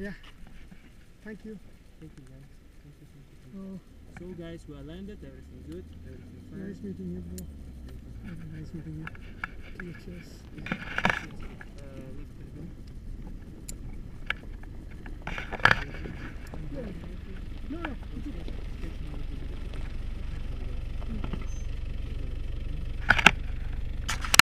Yeah. Thank you. Thank you, guys. Thank you. Thank you. So guys, we are landed. Everything good. Everything fine. Nice meeting you, bro. Thank you. Nice meeting you. Okay, cheers. Let's go.